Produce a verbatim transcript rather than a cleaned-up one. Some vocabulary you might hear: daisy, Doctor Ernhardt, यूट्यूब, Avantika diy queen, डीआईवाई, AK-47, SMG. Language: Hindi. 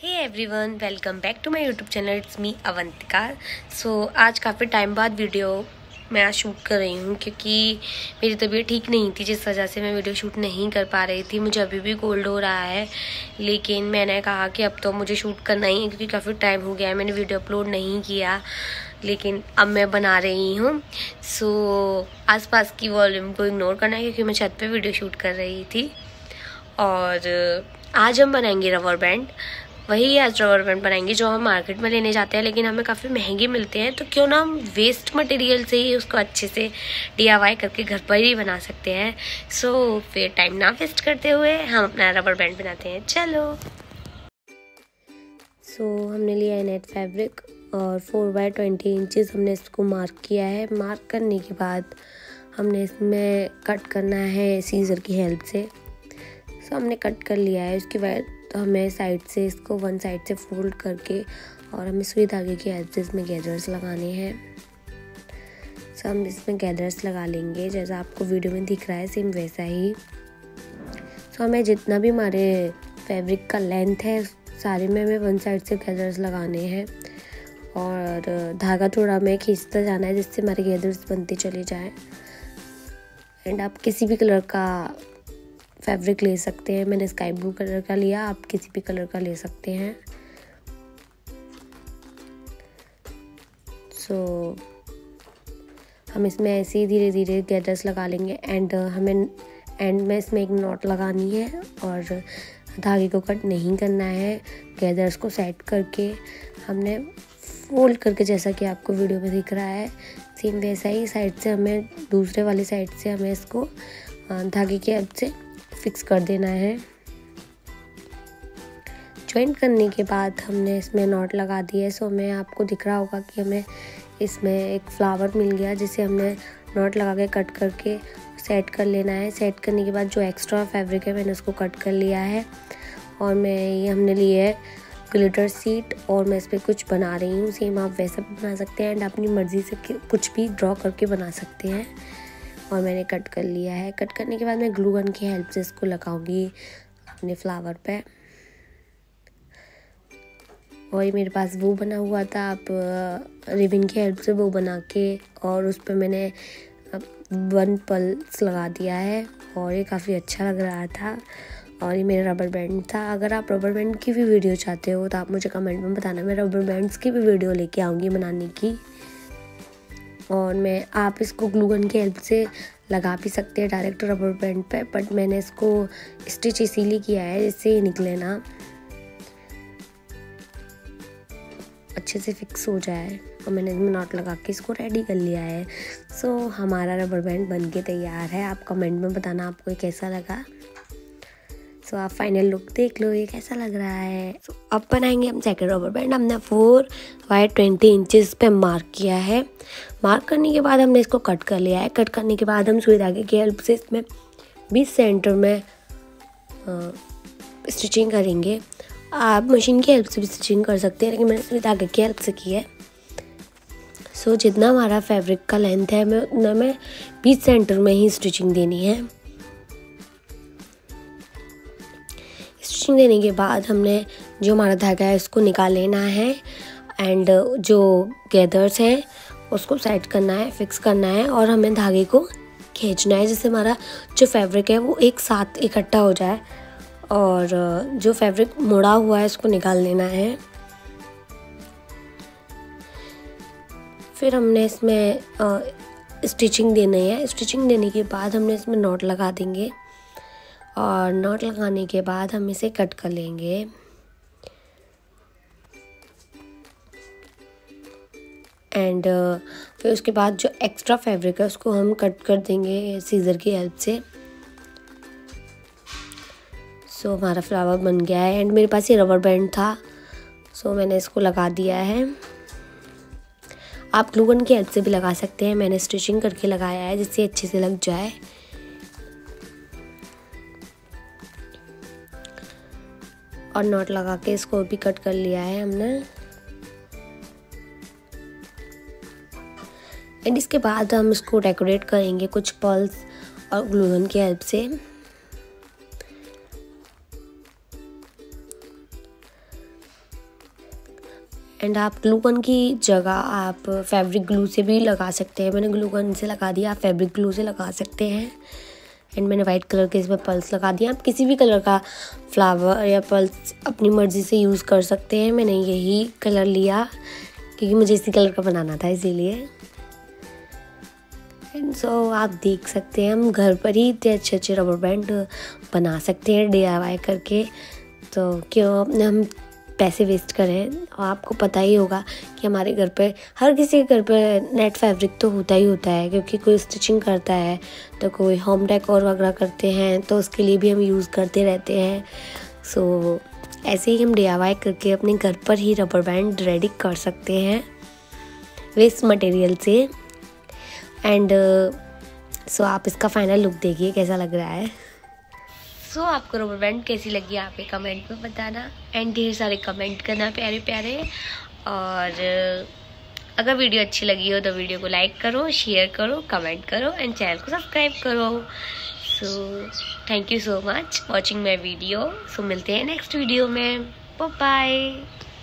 Hey everyone, welcome back to my यूट्यूब channel. It's me Avantika. So आज काफ़ी टाइम बाद वीडियो मैं आज शूट कर रही हूँ क्योंकि मेरी तबीयत ठीक नहीं थी, जिस वजह से मैं वीडियो शूट नहीं कर पा रही थी। मुझे अभी भी कोल्ड हो रहा है, लेकिन मैंने कहा कि अब तो मुझे शूट करना ही है क्योंकि काफ़ी टाइम हो गया है मैंने वीडियो अपलोड नहीं किया, लेकिन अब मैं बना रही हूँ। सो आसपास की वॉल्यूम को इग्नोर करना है क्योंकि मैं छत पर वीडियो शूट कर रही थी। और आज हम बनाएंगे रबर बैंड, वही आज रबर बैंड बनाएंगे जो हम मार्केट में लेने जाते हैं, लेकिन हमें काफ़ी महंगे मिलते हैं। तो क्यों ना हम वेस्ट मटेरियल से ही उसको अच्छे से डीआईवाई करके घर पर ही बना सकते हैं। सो फिर टाइम ना वेस्ट करते हुए हम अपना रबर बैंड बनाते हैं, चलो। सो so, हमने लिया है नेट फैब्रिक और फोर बाई ट्वेंटी इंचज़ हमने इसको मार्क किया है। मार्क करने के बाद हमने इसमें कट करना है सीजर की हेल्प से। सो so, हमने कट कर लिया है। उसके बाद तो हमें साइड से इसको वन साइड से फोल्ड करके और हमें सुई धागे की हेल्प से इसमें गैदर्स लगाने हैं। सो हम इसमें गैदर्स लगा लेंगे, जैसा आपको वीडियो में दिख रहा है सेम वैसा ही। सो हमें जितना भी हमारे फैब्रिक का लेंथ है सारे में हमें वन साइड से गैदर्स लगाने हैं और धागा थोड़ा हमें खींचता जाना है जिससे हमारे गैदर्स बनते चले जाएँ। एंड आप किसी भी कलर का फैब्रिक ले सकते हैं, मैंने स्काई ब्लू कलर का लिया, आप किसी भी कलर का ले सकते हैं। सो so, हम इसमें ऐसे ही धीरे धीरे गैदर्स लगा लेंगे। एंड हमें एंड में इसमें एक नॉट लगानी है और धागे को कट नहीं करना है। गैदर्स को सेट करके हमने फोल्ड करके, जैसा कि आपको वीडियो में दिख रहा है सेम वैसा ही, साइड से हमें दूसरे वाली साइड से हमें इसको धागे की हेल्प से फिक्स कर देना है। जॉइंट करने के बाद हमने इसमें नॉट लगा दिया है। सो हमें आपको दिख रहा होगा कि हमें इसमें एक फ्लावर मिल गया जिसे हमने नॉट लगा के कट करके सेट कर लेना है। सेट करने के बाद जो एक्स्ट्रा फैब्रिक है मैंने उसको कट कर लिया है। और मैं ये हमने लिए है ग्लिटर सीट और मैं इस पर कुछ बना रही हूँ। सेम आप वैसा भी बना सकते हैं एंड अपनी मर्ज़ी से कुछ भी ड्रॉ करके बना सकते हैं। और मैंने कट कर लिया है। कट करने के बाद मैं ग्लू गन की हेल्प से इसको लगाऊंगी अपने फ्लावर पे। और ये मेरे पास वो बना हुआ था, आप रिबन की हेल्प से वो बना के और उस पर मैंने वन पल्स लगा दिया है और ये काफ़ी अच्छा लग रहा था। और ये मेरा रबर बैंड था। अगर आप रबर बैंड की भी वीडियो चाहते हो तो आप मुझे कमेंट में बताना, मैं रबर बैंड्स की भी वीडियो लेके आऊँगी बनाने की। और मैं आप इसको ग्लू गन की हेल्प से लगा भी सकते हैं डायरेक्ट रबर बैंड पे, बट मैंने इसको स्टिच इसीलिए किया है जिससे ये निकले ना, अच्छे से फिक्स हो जाए। और मैंने इसमें नॉट लगा के इसको रेडी कर लिया है। सो हमारा रबर बैंड बन के तैयार है। आप कमेंट में बताना आपको ये कैसा लगा। सो आप फाइनल लुक देख लो ये कैसा लग रहा है। सो अब बनाएंगे हम सेकेंड रबर बैंड। हमने फोर बाई ट्वेंटी इंचज़ पे मार्क किया है। मार्क करने के बाद हमने इसको कट कर लिया है। कट करने के बाद हम सुई धागे की हेल्प से इसमें बीस सेंटर में स्टिचिंग करेंगे। आप मशीन की हेल्प से भी स्टिचिंग कर सकते हैं, लेकिन मैंने सुई धागे की हेल्प से की है। सो जितना हमारा फैब्रिक का लेंथ है हमें उतना में बीस सेंटर में ही स्टिचिंग देनी है। स्टिचिंग देने के बाद हमने जो हमारा धागा है उसको निकाल लेना है एंड जो गैदर्स हैं उसको सेट करना है, फिक्स करना है और हमें धागे को खींचना है जिससे हमारा जो फैब्रिक है वो एक साथ इकट्ठा हो जाए। और जो फैब्रिक मुड़ा हुआ है उसको निकाल लेना है। फिर हमने इसमें स्टिचिंग देनी है। स्टिचिंग देने के बाद हमने इसमें नॉट लगा देंगे और नॉट लगाने के बाद हम इसे कट कर लेंगे। एंड फिर उसके बाद जो एक्स्ट्रा फैब्रिक है उसको हम कट कर देंगे सीजर की हेल्प से। सो so, हमारा फ्लावर बन गया है। एंड मेरे पास ये रबर बैंड था, सो so, मैंने इसको लगा दिया है। आप ग्लू गन की हेल्प से भी लगा सकते हैं, मैंने स्टिचिंग करके लगाया है जिससे अच्छे से लग जाए। और नॉट लगा के इसको भी कट कर लिया है हमने। एंड इसके बाद हम इसको डेकोरेट करेंगे कुछ पर्ल्स और ग्लू गन की हेल्प से। एंड आप ग्लूकन की जगह आप फैब्रिक ग्लू से भी लगा सकते हैं। मैंने ग्लूकन से लगा दिया, आप फैब्रिक ग्लू से लगा सकते हैं। एंड मैंने वाइट कलर के इसमें पर्ल्स लगा दिए। आप किसी भी कलर का फ्लावर या पर्ल्स अपनी मर्ज़ी से यूज़ कर सकते हैं। मैंने यही कलर लिया क्योंकि मुझे इसी कलर का बनाना था इसीलिए। एंड सो so, आप देख सकते हैं हम घर पर ही इतने अच्छे अच्छे रबर बैंड बना सकते हैं डी आई वाई करके, तो क्यों अपने हम पैसे वेस्ट करें। और आपको पता ही होगा कि हमारे घर पे हर किसी के घर पे नेट फैब्रिक तो होता ही होता है, क्योंकि कोई स्टिचिंग करता है तो कोई होम डेकोर वगैरह करते हैं, तो उसके लिए भी हम यूज़ करते रहते हैं। सो so, ऐसे ही हम डी आई वाई करके अपने घर पर ही रबर बैंड रेडी कर सकते हैं वेस्ट मटेरियल से। एंड सो uh, so, आप इसका फाइनल लुक देखिए कैसा लग रहा है। सो so, आपको रबर बैंड कैसी लगी आप कमेंट में बताना, एंड ढेर सारे कमेंट करना प्यारे प्यारे। और अगर वीडियो अच्छी लगी हो तो वीडियो को लाइक करो, शेयर करो, कमेंट करो एंड चैनल को सब्सक्राइब करो। So thank you so much watching my video. So मिलते हैं नेक्स्ट वीडियो में। बाय।